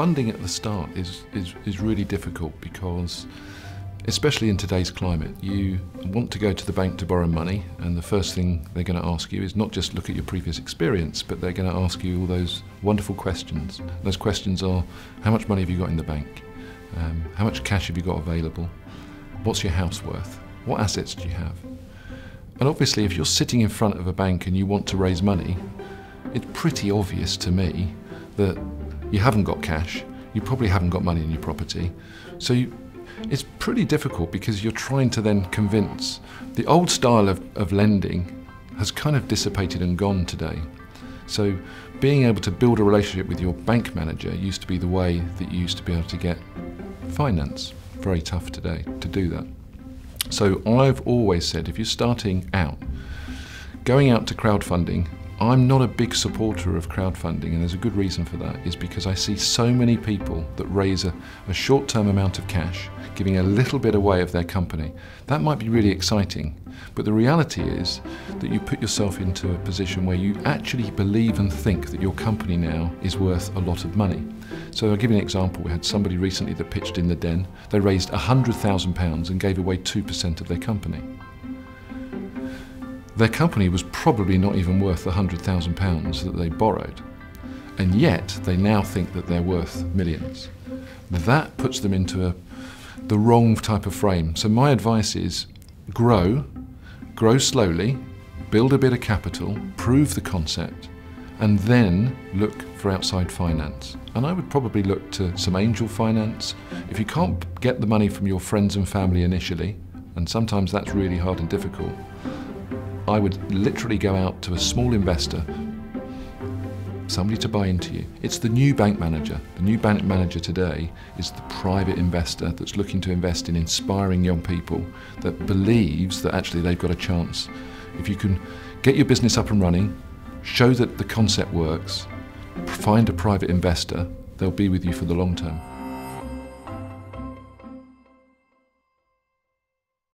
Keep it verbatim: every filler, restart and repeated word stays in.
funding at the start is, is, is really difficult because, especially in today's climate, you want to go to the bank to borrow money, and the first thing they're going to ask you is not just look at your previous experience, but they're going to ask you all those wonderful questions. Those questions are, how much money have you got in the bank? Um, how much cash have you got available? What's your house worth? What assets do you have? And obviously, if you're sitting in front of a bank and you want to raise money, it's pretty obvious to me that you haven't got cash, you probably haven't got money in your property, so you, it's pretty difficult because you're trying to then convince. The old style of, of lending has kind of dissipated and gone today. So being able to build a relationship with your bank manager used to be the way that you used to be able to get finance. Very tough today to do that. So I've always said, if you're starting out, going out to crowdfunding, I'm not a big supporter of crowdfunding, and there's a good reason for that, is because I see so many people that raise a, a short-term amount of cash, giving a little bit away of their company. That might be really exciting, but the reality is that you put yourself into a position where you actually believe and think that your company now is worth a lot of money. So I'll give you an example. We had somebody recently that pitched in the Den. They raised one hundred thousand pounds and gave away two percent of their company. Their company was probably not even worth the one hundred thousand pounds that they borrowed, and yet they now think that they're worth millions. That puts them into a, the wrong type of frame. So my advice is grow, grow slowly, build a bit of capital, prove the concept, and then look for outside finance. And I would probably look to some angel finance. If you can't get the money from your friends and family initially, and sometimes that's really hard and difficult, I would literally go out to a small investor, somebody to buy into you. It's the new bank manager. The new bank manager today is the private investor that's looking to invest in inspiring young people, that believes that actually they've got a chance. If you can get your business up and running, show that the concept works, find a private investor, they'll be with you for the long term.